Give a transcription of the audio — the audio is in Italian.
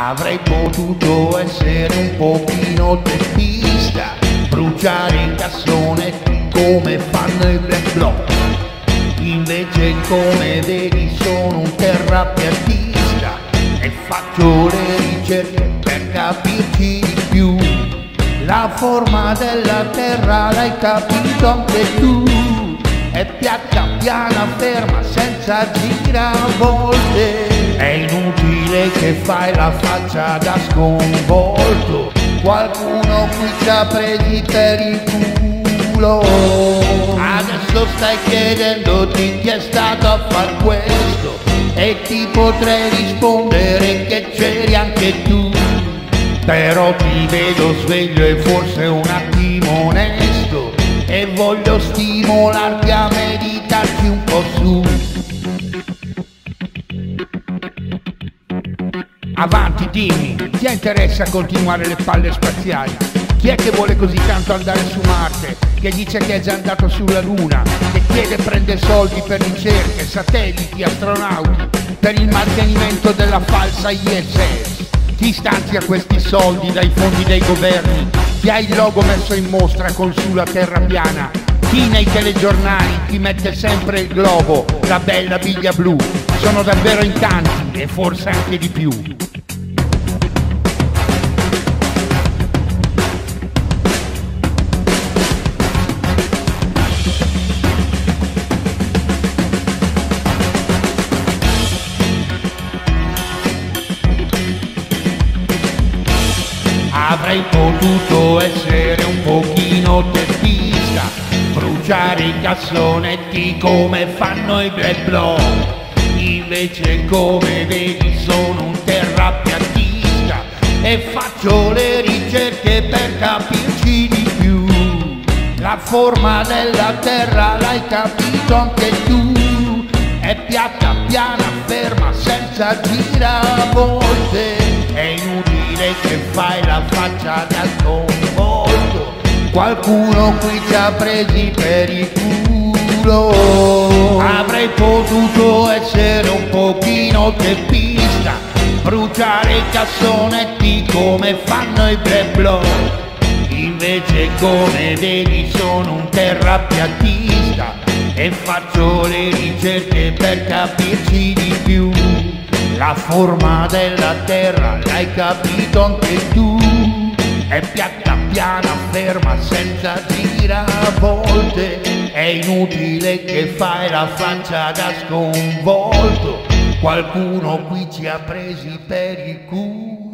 Avrei potuto essere pochino teppista, bruciare il cassone come fanno i Black Bloc. Invece come vedi sono un terrapiattista e faccio le ricerche per capirci di più. La forma della terra l'hai capito anche tu. È piatta, piana, ferma, senza giravolte. È inutile che fai la faccia da sconvolto. Qualcuno qui ci ha presi per il culo. Adesso stai chiedendoti chi è stato a far questo e ti potrei rispondere che c'eri anche tu. Però ti vedo sveglio e forse un attimo onesto e voglio stimolarti a meditarci un po' su. Avanti, dimmi, ti interessa continuare le palle spaziali? Chi è che vuole così tanto andare su Marte, che dice che è già andato sulla Luna, che chiede e prende soldi per ricerche, satelliti, astronauti, per il mantenimento della falsa ISS? Chi stanzia questi soldi dai fondi dei governi? Chi ha il logo messo in mostra con sulla terra piana? Chi nei telegiornali ti mette sempre il globo, la bella biglia blu? Sono davvero in tanti e forse anche di più. Avrei potuto essere un pochino teppista, bruciare i cassonetti come fanno i Black Bloc. Invece come vedi sono un terrapiattista e faccio le ricerche per capirci di più. La forma della terra l'hai capito anche tu. È piatta, piana, ferma, senza giravolte. È inutile che fai la faccia da sconvolto. Qualcuno qui ci ha presi per il culo. Avrei potuto essere un pochino teppista, bruciare i cassonetti come fanno i Black Bloc. Invece come vedi sono un terrapiattista e faccio le ricerche per capirci di più. La forma della terra l'hai capito anche tu. È piatta, piana, ferma, senza giravolte. È inutile che fai la faccia da sconvolto. Qualcuno qui ci ha presi per il culo.